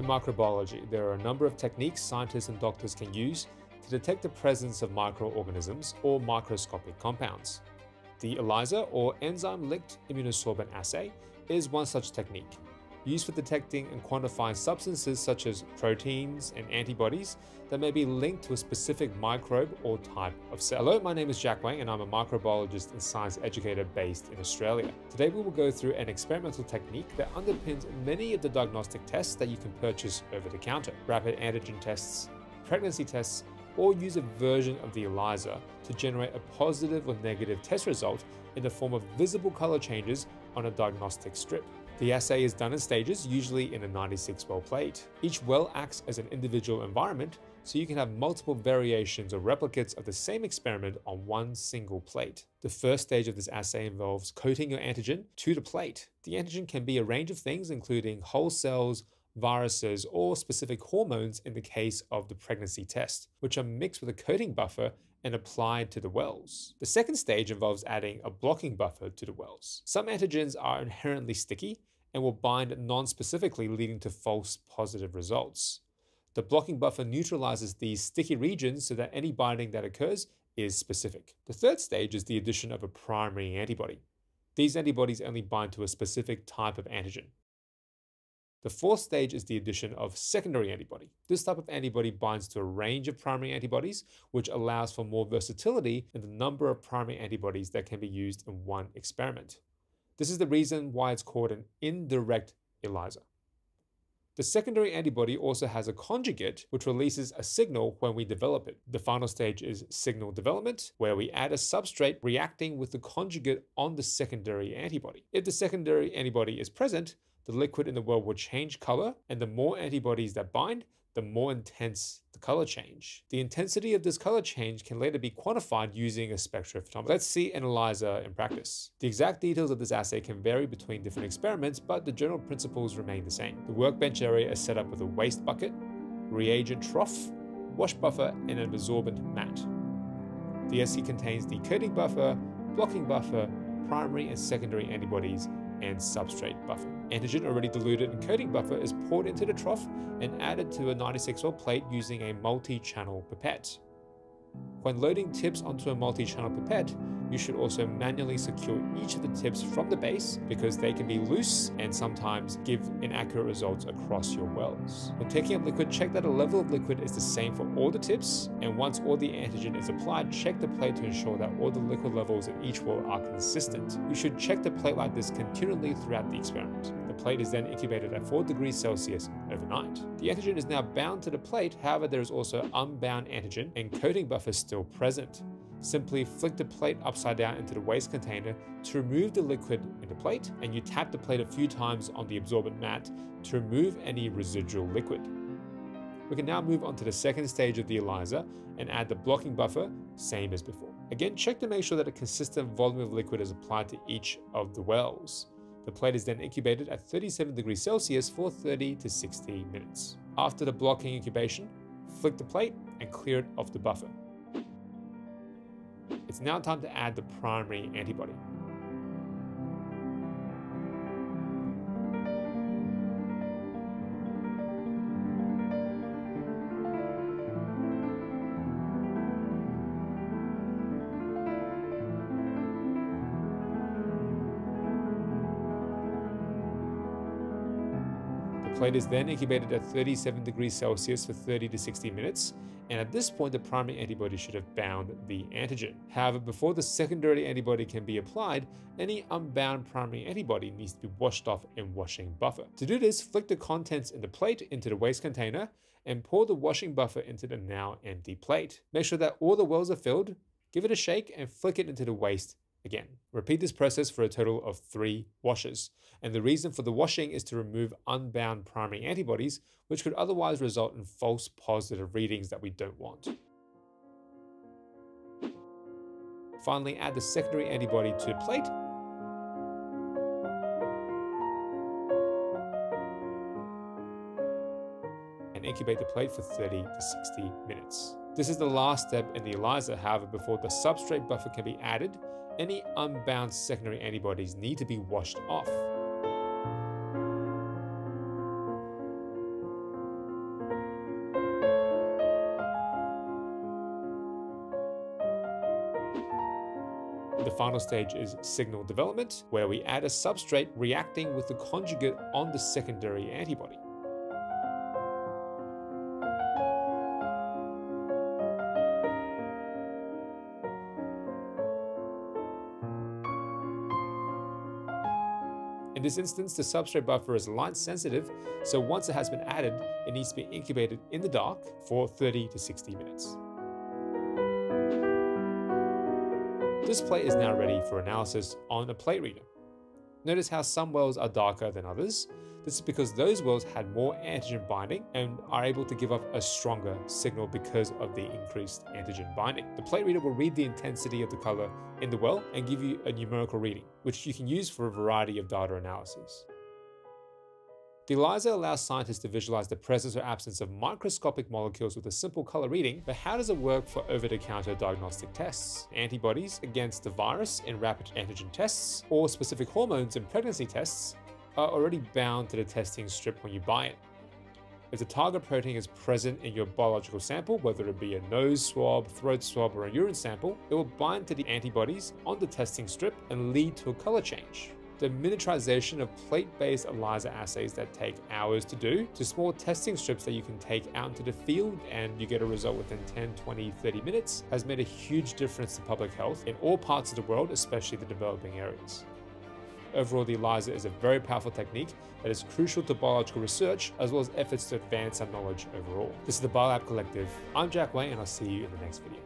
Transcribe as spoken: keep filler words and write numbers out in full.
In microbiology, there are a number of techniques scientists and doctors can use to detect the presence of microorganisms or microscopic compounds. The ELISA, or enzyme-linked immunosorbent assay, is one such technique, used for detecting and quantifying substances such as proteins and antibodies that may be linked to a specific microbe or type of cell. Hello, my name is Jack Wang and I'm a microbiologist and science educator based in Australia. Today we will go through an experimental technique that underpins many of the diagnostic tests that you can purchase over the counter. Rapid antigen tests, pregnancy tests, or use a version of the ELISA to generate a positive or negative test result in the form of visible color changes on a diagnostic strip. The assay is done in stages, usually in a ninety-six well plate. Each well acts as an individual environment, so you can have multiple variations or replicates of the same experiment on one single plate. The first stage of this assay involves coating your antigen to the plate. The antigen can be a range of things, including whole cells, viruses, or specific hormones in the case of the pregnancy test, which are mixed with a coating buffer and applied to the wells. The second stage involves adding a blocking buffer to the wells. Some antigens are inherently sticky and will bind non-specifically, leading to false positive results. The blocking buffer neutralizes these sticky regions so that any binding that occurs is specific. The third stage is the addition of a primary antibody. These antibodies only bind to a specific type of antigen. The fourth stage is the addition of secondary antibody. This type of antibody binds to a range of primary antibodies, which allows for more versatility in the number of primary antibodies that can be used in one experiment. This is the reason why it's called an indirect ELISA. The secondary antibody also has a conjugate, which releases a signal when we develop it. The final stage is signal development, where we add a substrate reacting with the conjugate on the secondary antibody. If the secondary antibody is present, the liquid in the well will change color, and the more antibodies that bind, the more intense the color change. The intensity of this color change can later be quantified using a spectrophotometer. Let's see an ELISA in practice. The exact details of this assay can vary between different experiments, but the general principles remain the same. The workbench area is set up with a waste bucket, reagent trough, wash buffer, and an adsorbent mat. The S C contains the coating buffer, blocking buffer, primary and secondary antibodies, and substrate buffer. Antigen already diluted in coating buffer is poured into the trough and added to a ninety-six well plate using a multi-channel pipette. When loading tips onto a multi-channel pipette, you should also manually secure each of the tips from the base because they can be loose and sometimes give inaccurate results across your wells. When taking up liquid, check that the level of liquid is the same for all the tips, and once all the antigen is applied, check the plate to ensure that all the liquid levels in each well are consistent. You should check the plate like this continually throughout the experiment. The plate is then incubated at four degrees Celsius overnight. The antigen is now bound to the plate, however there is also unbound antigen and coating buffer still present. Simply flick the plate upside down into the waste container to remove the liquid in the plate, and you tap the plate a few times on the adsorbent mat to remove any residual liquid. We can now move on to the second stage of the ELISA and add the blocking buffer, same as before. Again, check to make sure that a consistent volume of liquid is applied to each of the wells. The plate is then incubated at thirty-seven degrees Celsius for thirty to sixty minutes. After the blocking incubation, flick the plate and clear it off the buffer. It's now time to add the primary antibody. The plate is then incubated at thirty-seven degrees Celsius for thirty to sixty minutes, and at this point the primary antibody should have bound the antigen. However, before the secondary antibody can be applied, any unbound primary antibody needs to be washed off in washing buffer. To do this, flick the contents in the plate into the waste container and pour the washing buffer into the now empty plate. Make sure that all the wells are filled, give it a shake, and flick it into the waste again. Repeat this process for a total of three washes, and the reason for the washing is to remove unbound primary antibodies, which could otherwise result in false positive readings that we don't want. Finally, add the secondary antibody to the plate, and incubate the plate for thirty to sixty minutes. This is the last step in the ELISA. However, before the substrate buffer can be added, any unbound secondary antibodies need to be washed off. final stage is signal development, where we add a substrate reacting with the conjugate on the secondary antibody. In this instance, the substrate buffer is light sensitive, so once it has been added, it needs to be incubated in the dark for thirty to sixty minutes. This plate is now ready for analysis on a plate reader. Notice how some wells are darker than others. This is because those wells had more antigen binding and are able to give off a stronger signal because of the increased antigen binding. The plate reader will read the intensity of the color in the well and give you a numerical reading, which you can use for a variety of data analyses. The ELISA allows scientists to visualize the presence or absence of microscopic molecules with a simple color reading, but how does it work for over-the-counter diagnostic tests, antibodies against the virus in rapid antigen tests, or specific hormones in pregnancy tests? Are already bound to the testing strip when you buy it. If the target protein is present in your biological sample, whether it be a nose swab, throat swab, or a urine sample, it will bind to the antibodies on the testing strip and lead to a color change. The miniaturization of plate-based ELISA assays that take hours to do to small testing strips that you can take out into the field and you get a result within ten, twenty, thirty minutes has made a huge difference to public health in all parts of the world, especially the developing areas. Overall, the ELISA is a very powerful technique that is crucial to biological research as well as efforts to advance our knowledge overall. This is the BioLab Collective. I'm Jack Wang, and I'll see you in the next video.